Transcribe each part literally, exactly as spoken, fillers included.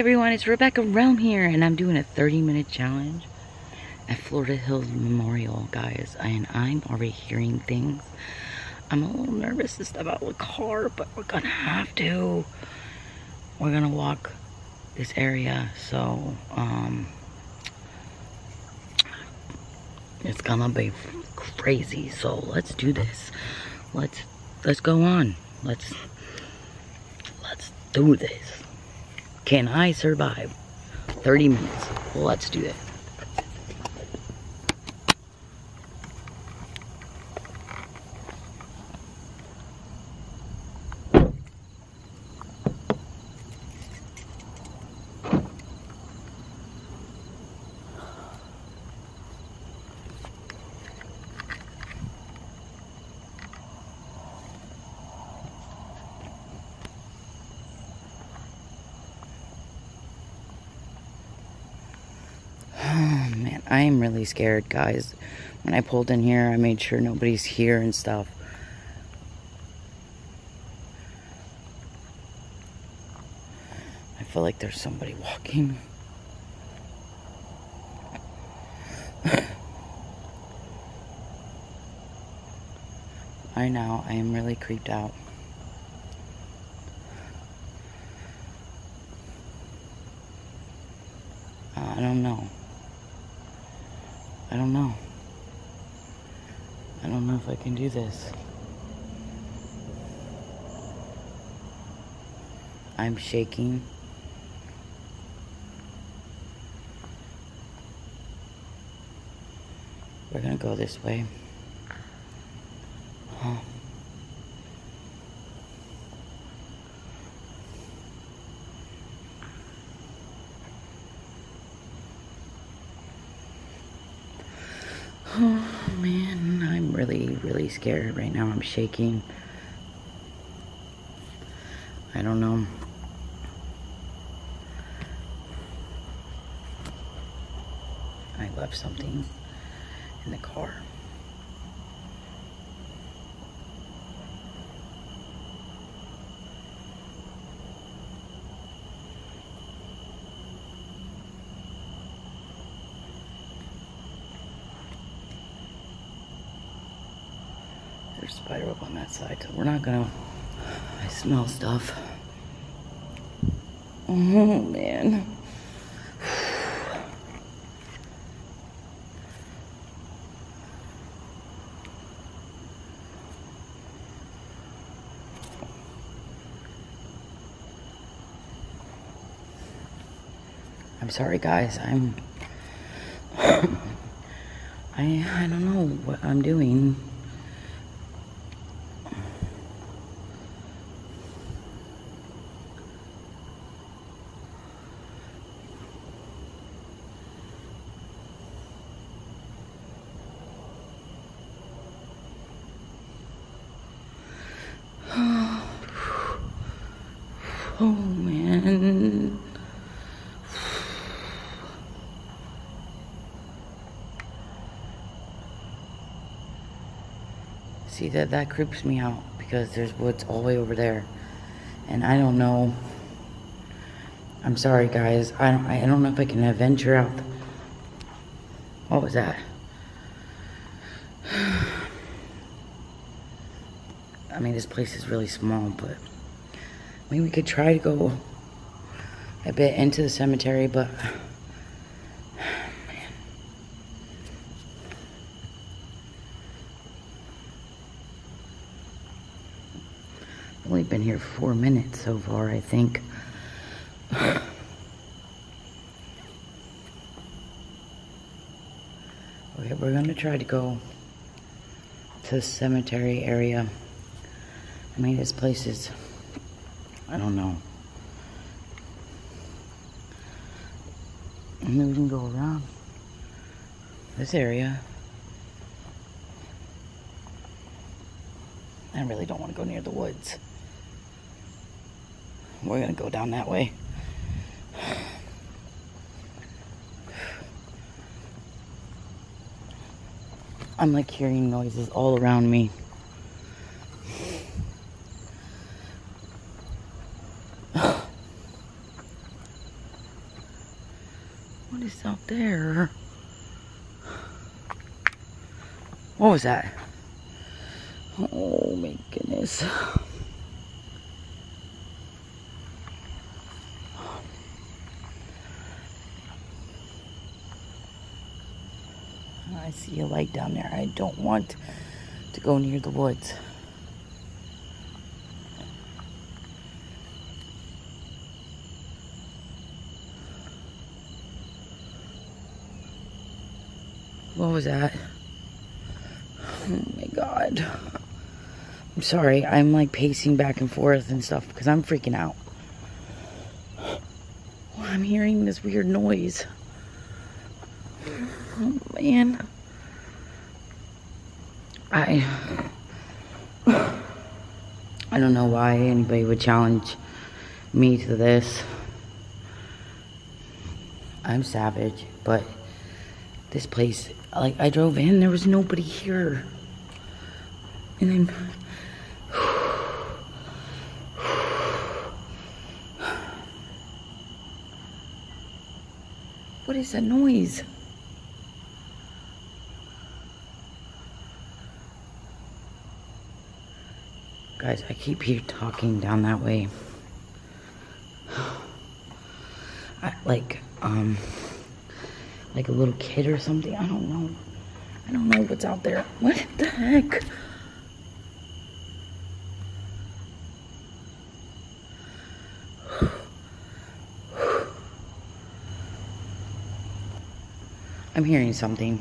Everyone, it's Rebecca Realm here, and I'm doing a thirty minute challenge at Florida Hills Memorial, guys, and I'm already hearing things. I'm a little nervous to step out of the car, but we're gonna have to. We're gonna walk this area, so um, it's gonna be crazy. So let's do this. Let's let's go on. Let's let's do this. Can I survive thirty minutes? Let's do it. I am really scared, guys. When I pulled in here, I made sure nobody's here and stuff. I feel like there's somebody walking. I know, I am really creeped out. Uh, I don't know. I don't know. I don't know if I can do this. I'm shaking. We're gonna go this way. Huh. Oh man, I'm really, really scared right now. I'm shaking. I don't know. I left something in the car. There's spider web on that side, so we're not gonna. I smell stuff. Oh man. I'm sorry, guys. I'm. I I don't know what I'm doing. Oh man. See, that that creeps me out because there's woods all the way over there. And I don't know. I'm sorry guys. I don't I don't know if I can venture out. What was that? I mean, this place is really small, but I mean, we could try to go a bit into the cemetery, but man. I've only been here four minutes so far, I think. Okay, we're gonna try to go to the cemetery area. I mean, this place is. I don't know. And then we can go around this area. I really don't want to go near the woods. We're going to go down that way. I'm like hearing noises all around me. there. What was that? Oh my goodness. I see a light down there. I don't want to go near the woods. What was that? Oh my god. I'm sorry. I'm like pacing back and forth and stuff because I'm freaking out. Well, I'm hearing this weird noise. Oh man. I I don't know why anybody would challenge me to this. I'm savage, but this place, like, I drove in, there was nobody here. And then what is that noise? Guys, I keep here talking down that way. I, like, um... like a little kid or something. I don't know. I don't know what's out there. What the heck? I'm hearing something.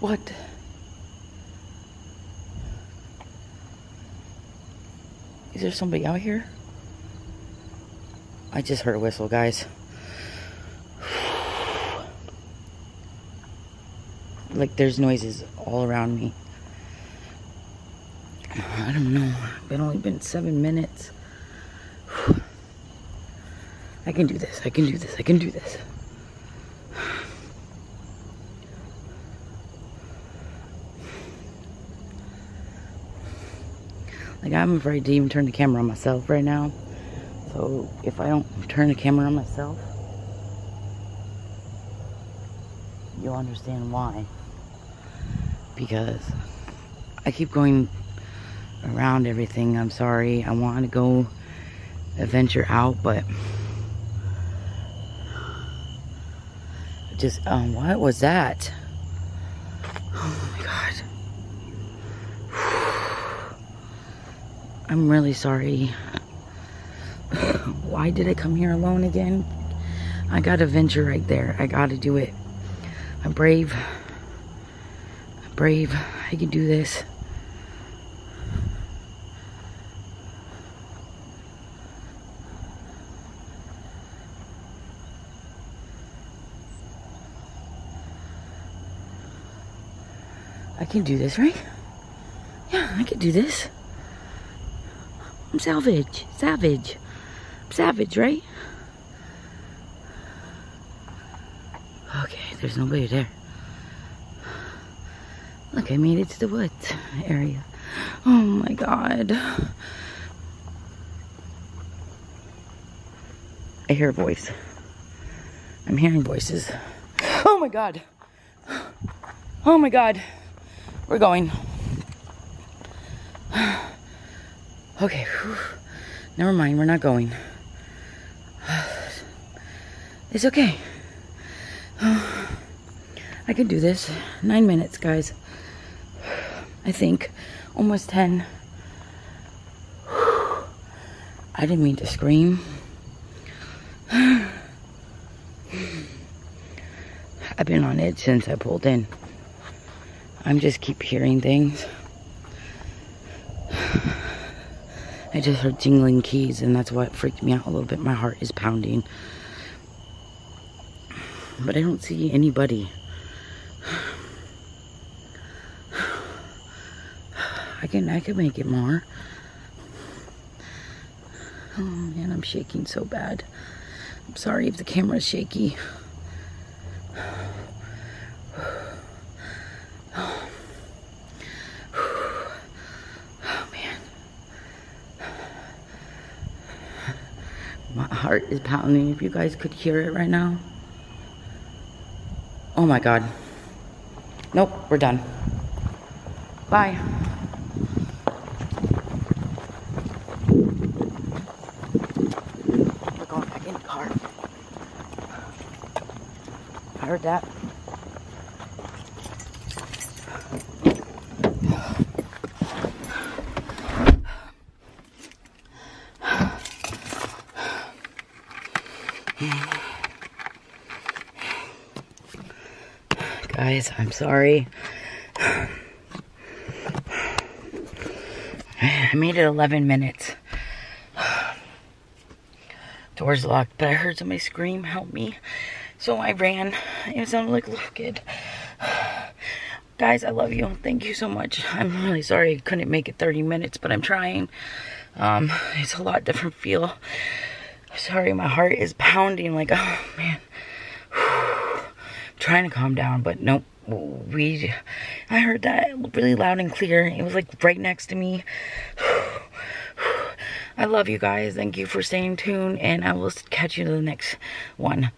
What? Is there somebody out here? I just heard a whistle, guys. Like, there's noises all around me. I don't know. It's only been seven minutes. I can do this. I can do this. I can do this. Like, I'm afraid to even turn the camera on myself right now. So if I don't turn the camera on myself, you'll understand why. Because I keep going around everything. I'm sorry. I want to go adventure out, but just, um, what was that? Oh my god. I'm really sorry. Why did I come here alone again? I gotta venture right there. I gotta do it. I'm brave. I'm brave. I can do this. I can do this, right? Yeah, I can do this. I'm salvage, savage, I'm savage, right? Okay, there's nobody there. Look, I made it to the woods area. Oh my god. I hear a voice. I'm hearing voices. Oh my god. Oh my god. We're going. Okay, whew. Never mind, we're not going. It's okay. I can do this. Nine minutes, guys. I think. Almost ten. I didn't mean to scream. I've been on edge since I pulled in. I'm just keep hearing things. I just heard jingling keys, and that's what freaked me out a little bit. My heart is pounding. But I don't see anybody. I can I can make it more. Oh man, I'm shaking so bad. I'm sorry if the camera's shaky. My heart is pounding. If you guys could hear it right now. Oh my God. Nope, we're done. Bye. We're going back in the car. I heard that. Guys, I'm sorry. I made it eleven minutes. Door's locked, but I heard somebody scream, help me. So I ran. It sounded like locked. Guys, I love you. Thank you so much. I'm really sorry I couldn't make it thirty minutes, but I'm trying. Um, it's a lot different feel. Sorry, my heart is pounding like, oh man. Trying to calm down, but nope. We, I heard that really loud and clear. It was like right next to me. I love you guys. Thank you for staying tuned, and I will catch you to the next one.